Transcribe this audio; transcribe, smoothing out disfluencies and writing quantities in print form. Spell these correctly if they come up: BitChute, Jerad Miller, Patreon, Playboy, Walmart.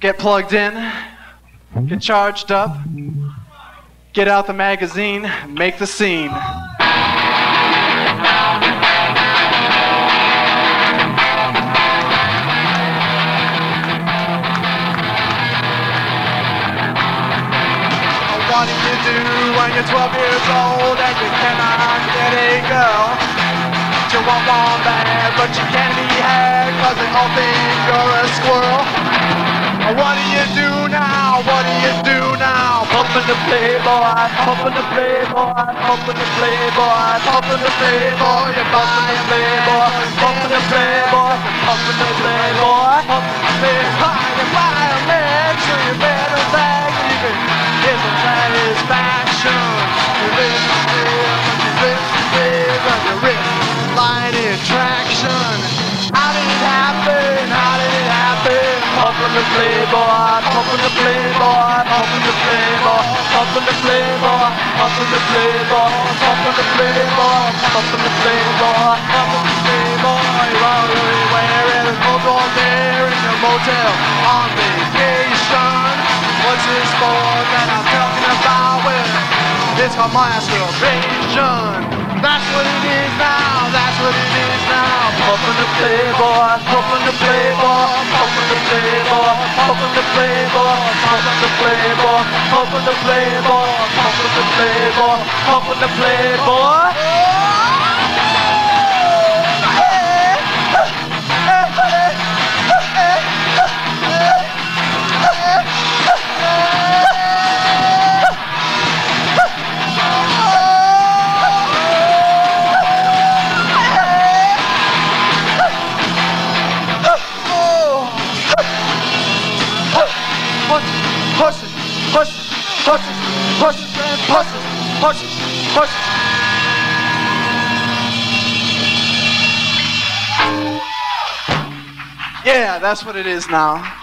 get plugged in, get charged up, get out the magazine, make the scene. What do you do when you're 12 years old and you cannot get a girl? You want one bad, but you can't be had, cause they all think you're a squirrel. What do you do now? What do you do now? Pumpin' the Playboy, pumpin' the Playboy, pumpin' the Playboy, pumpin' the Playboy, you're pumpin' the Playboy, pumpin' the Playboy, pumpin' the Playboy, pumpin' the Playboy, you're by a man, so you better bag you can. Satisfaction. You're rich and big, you're rich and big, you're rich and light attraction. How did it happen? How did it happen? Pumpin' the Playboy, pumpin' the Playboy, pumpin' the Playboy, pumpin' the Playboy, pumpin' the Playboy, pumpin' the Playboy, pumpin' the Playboy, pumpin' the Playboy. You're all really wearing a motel there in your motel on vacation. What's this for that I'm talking about? Well, it's called masturbation. That's what it is now, that's what it is now. Pumpin' the Playboy, pumpin' the Playboy, pumpin' the Playboy, pumpin' the Playboy, pumpin' the Playboy, pumpin' the Playboy, pumpin' the Playboy, pumpin' the Playboy. Pushes, pushes, pushes, pushes, pushes, pushes, pushes. Yeah, that's what it is now.